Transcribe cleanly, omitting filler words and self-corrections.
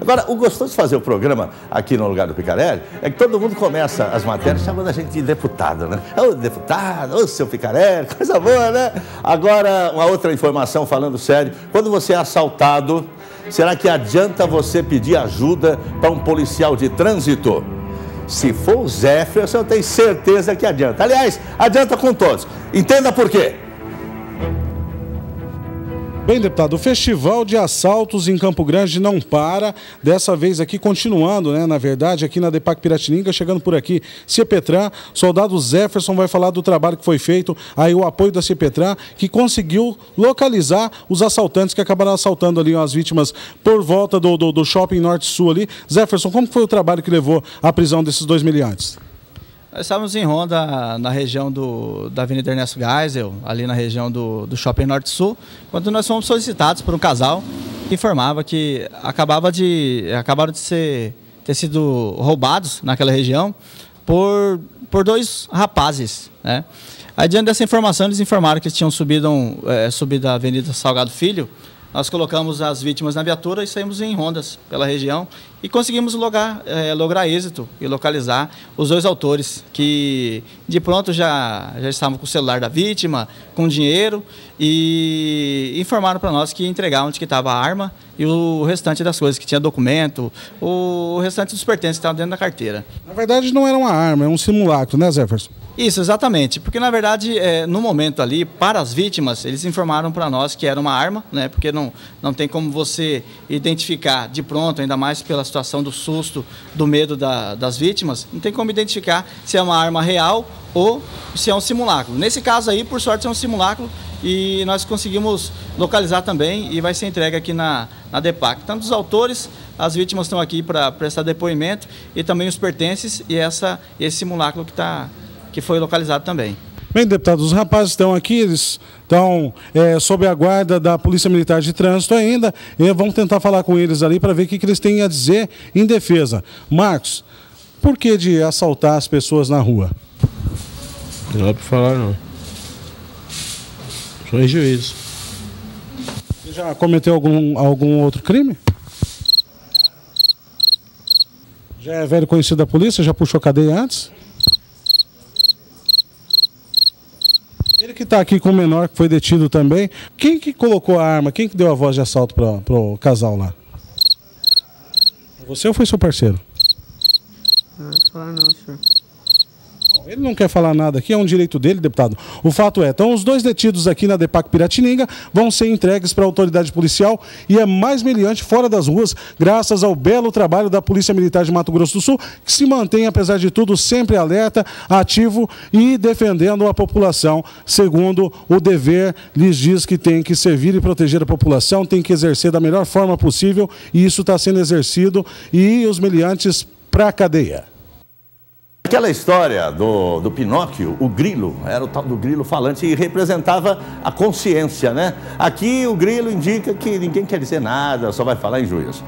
Agora, o gostoso de fazer o programa aqui no Lugar do Picarelli é que todo mundo começa as matérias chamando a gente de deputado, né? Ô, deputado, ô, seu Picarelli, coisa boa, né? Agora, uma outra informação falando sério. Quando você é assaltado, será que adianta você pedir ajuda para um policial de trânsito? Se for o Zéferson, eu tenho certeza que adianta. Aliás, adianta com todos. Entenda por quê. Bem, deputado, o Festival de Assaltos em Campo Grande não para, dessa vez aqui continuando, né? Na verdade, aqui na DEPAC Piratininga, chegando por aqui, Cepetran, soldado Zéferson vai falar do trabalho que foi feito, aí o apoio da Cepetran, que conseguiu localizar os assaltantes que acabaram assaltando ali as vítimas por volta do Shopping Norte-Sul ali. Zéferson, como foi o trabalho que levou à prisão desses dois meliantes? Nós estávamos em ronda na região da Avenida Ernesto Geisel, ali na região do Shopping Norte-Sul, quando nós fomos solicitados por um casal que informava que acabaram de ter sido roubados naquela região por dois rapazes, né? Aí, diante dessa informação, eles informaram que eles tinham subido a Avenida Salgado Filho. Nós colocamos as vítimas na viatura e saímos em rondas pela região e conseguimos lograr êxito e localizar os dois autores que de pronto já estavam com o celular da vítima, com dinheiro, e informaram para nós que entregavam onde que estava a arma e o restante das coisas, que tinha documento, o restante dos pertences que estavam dentro da carteira. Na verdade não era uma arma, é um simulacro, né, Zéferson? Isso, exatamente, porque na verdade, no momento ali, para as vítimas, eles informaram para nós que era uma arma, né, porque não tem como você identificar de pronto, ainda mais pela situação do susto, do medo das vítimas, não tem como identificar se é uma arma real ou se é um simulacro. Nesse caso aí, por sorte, é um simulacro e nós conseguimos localizar também e vai ser entregue aqui na DEPAC. Tanto os autores, as vítimas estão aqui para prestar depoimento e também os pertences e esse simulacro que foi localizado também. Bem, deputado, os rapazes estão aqui, eles estão sob a guarda da Polícia Militar de Trânsito ainda, e vamos tentar falar com eles ali para ver o que eles têm a dizer em defesa. Marcos, por que de assaltar as pessoas na rua? Não dá para falar, não. Só em juízo. Você já cometeu algum outro crime? Já é velho conhecido da polícia? Já puxou cadeia antes? Ele que está aqui com o menor, que foi detido também. Quem que colocou a arma? Quem que deu a voz de assalto para o casal lá? Você ou foi seu parceiro? Não, falar não, senhor. Bom, ele não quer falar nada aqui, é um direito dele, deputado. O fato é, então os dois detidos aqui na DEPAC Piratininga vão ser entregues para a autoridade policial e é mais meliante fora das ruas, graças ao belo trabalho da Polícia Militar de Mato Grosso do Sul, que se mantém, apesar de tudo, sempre alerta, ativo e defendendo a população, segundo o dever lhes diz que tem que servir e proteger a população, tem que exercer da melhor forma possível e isso está sendo exercido e os meliantes para a cadeia. Aquela história do Pinóquio, o grilo, era o tal do grilo falante e representava a consciência, né? Aqui o grilo indica que ninguém quer dizer nada, só vai falar em juízo.